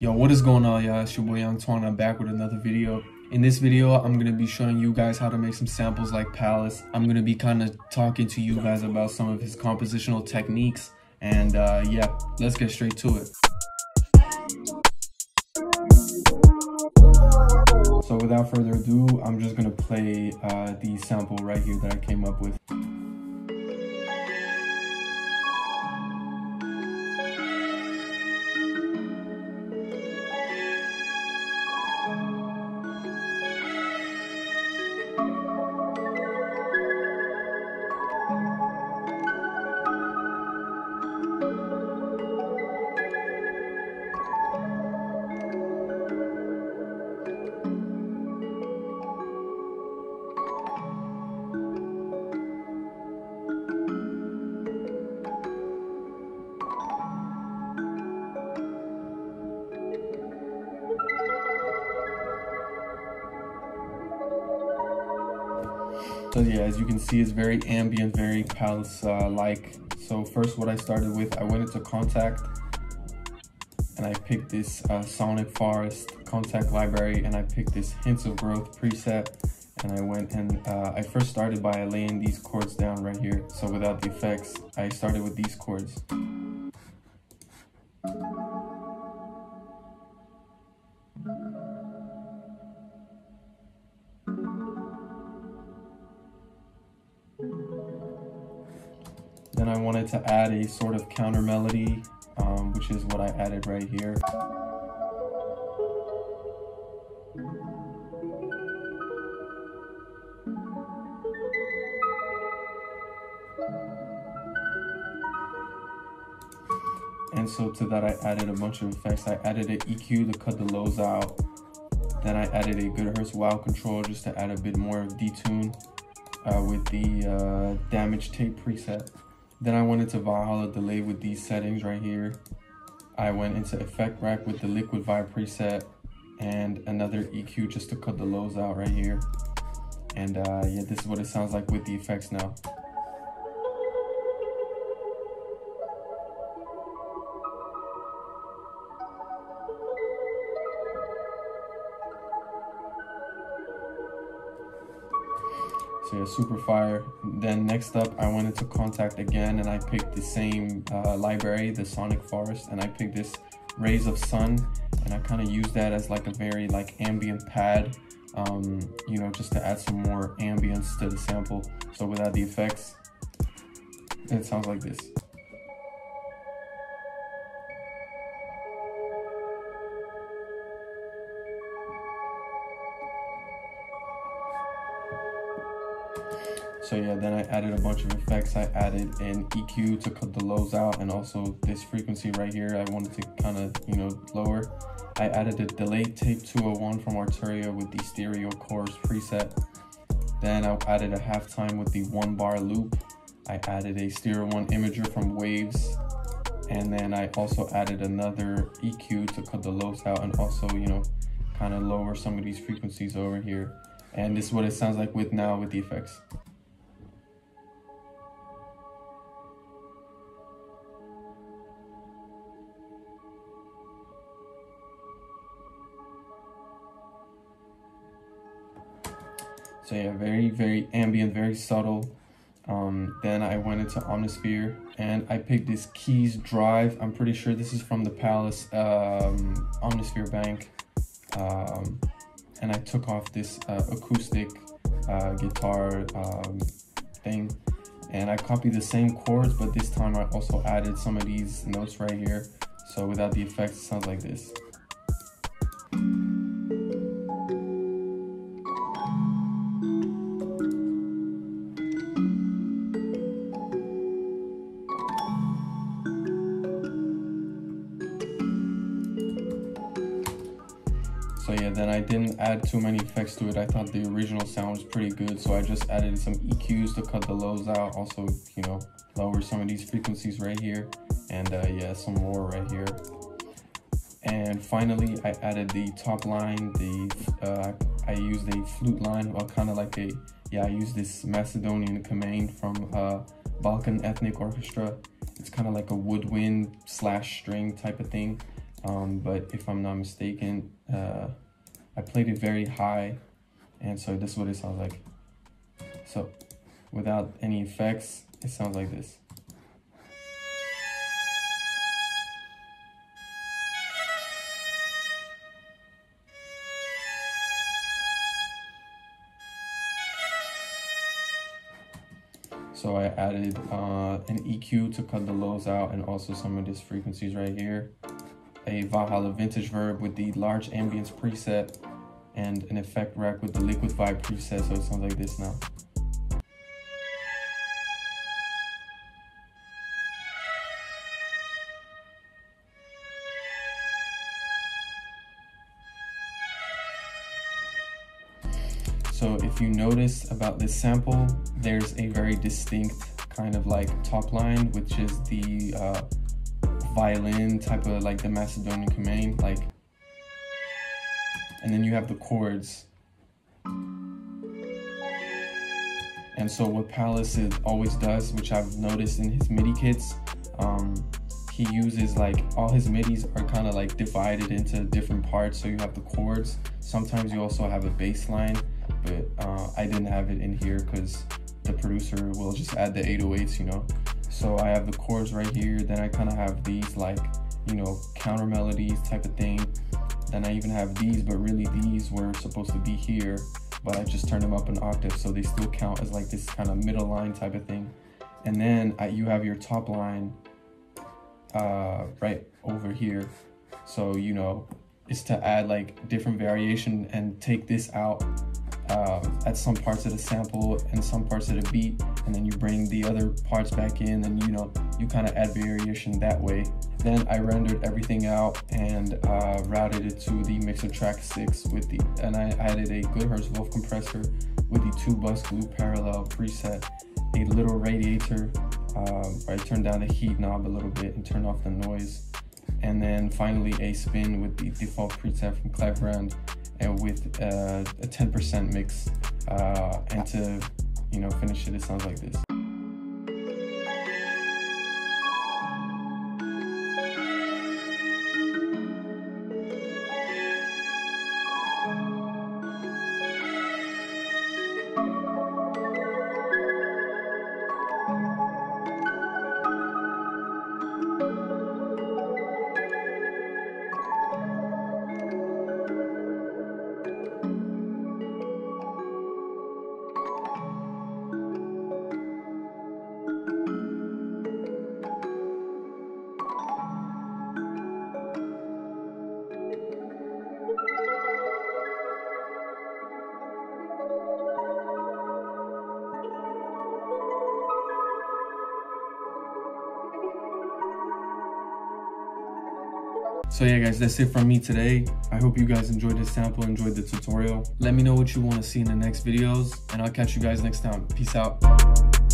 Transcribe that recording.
Yo, what is going on, y'all? It's your boy Antoine. I'm back with another video. In this video, I'm going to be showing you guys how to make some samples like Palace. I'm going to be kind of talking to you guys about some of his compositional techniques. And yeah, let's get straight to it. So without further ado, I'm just going to play the sample right here that I came up with. So yeah, as you can see, it's very ambient, very Palace-like. So first what I started with, I went into Kontakt and I picked this Sonic Forest Kontakt library, and I picked this Hints of Growth preset, and I went and I first started by laying these chords down right here. So without the effects, I started with these chords. Then I wanted to add a sort of counter melody, which is what I added right here. And so to that I added a bunch of effects. I added an EQ to cut the lows out. Then I added a Goodhertz Wolf control just to add a bit more of detune with the damage tape preset. Then I went into Valhalla Delay with these settings right here. I went into Effect Rack with the Liquid Vibe preset and another EQ just to cut the lows out right here. And yeah, this is what it sounds like with the effects now. So yeah, super fire. Then next up, I went into Kontakt again and I picked the same library, the Sonic Forest, and I picked this Rays of Sun, and I kind of used that as like a very like ambient pad, you know, just to add some more ambience to the sample. So without the effects, it sounds like this. So yeah, then I added a bunch of effects. I added an EQ to cut the lows out, and also this frequency right here I wanted to kind of, you know, lower. I added a delay tape 201 from Arturia with the stereo chorus preset. Then I added a halftime with the 1-bar loop. I added a stereo 1 imager from Waves. And then I also added another EQ to cut the lows out and also, you know, kind of lower some of these frequencies over here. And this is what it sounds like with now with the effects. So yeah, very, very ambient, very subtle. Then I went into Omnisphere and I picked this Keys Drive. I'm pretty sure this is from the Palace Omnisphere bank. And I took off this acoustic guitar thing. And I copied the same chords, but this time I also added some of these notes right here. So without the effects, it sounds like this. So yeah, then I didn't add too many effects to it. I thought the original sound was pretty good, so I just added some EQs to cut the lows out, also, you know, lower some of these frequencies right here, and yeah, some more right here. And finally, I added the top line. I used a flute line, or kind of like a, yeah, I used this Macedonian command from Balkan Ethnic Orchestra. It's kind of like a woodwind slash string type of thing. but if I'm not mistaken, I played it very high, and so this is what it sounds like. So without any effects, it sounds like this. So I added an EQ to cut the lows out, and also some of these frequencies right here. A Valhalla Vintage Verb with the large ambience preset, and an Effect Rack with the Liquid Vibe preset, so it sounds like this now. So if you notice about this sample, there's a very distinct kind of like top line, which is the violin type of like the Macedonian command, like, and then you have the chords. And so what Palace always does, which I've noticed in his MIDI kits, he uses like all his midis are kind of like divided into different parts. So you have the chords. Sometimes you also have a bass line, but I didn't have it in here because the producer will just add the 808s, you know. So I have the chords right here, then I kind of have these like, you know, counter melodies type of thing. Then I even have these, but really these were supposed to be here, but I just turned them up an octave, so they still count as like this kind of middle line type of thing. And then you have your top line right over here. So, you know, it's to add like different variation and take this out at some parts of the sample and some parts of the beat, and then you bring the other parts back in, and you know, you kind of add variation that way. Then I rendered everything out and routed it to the mixer track 6 with the, and I added a Goodhertz Wolf compressor with the 2-bus glue parallel preset, a little radiator where I turned down the heat knob a little bit and turned off the noise, and then finally a spin with the default preset from Cleverand, and with a 10% mix, and to, you know, finish it, it sounds like this. So yeah guys, that's it from me today. I hope you guys enjoyed this sample, enjoyed the tutorial. Let me know what you want to see in the next videos, and I'll catch you guys next time. Peace out.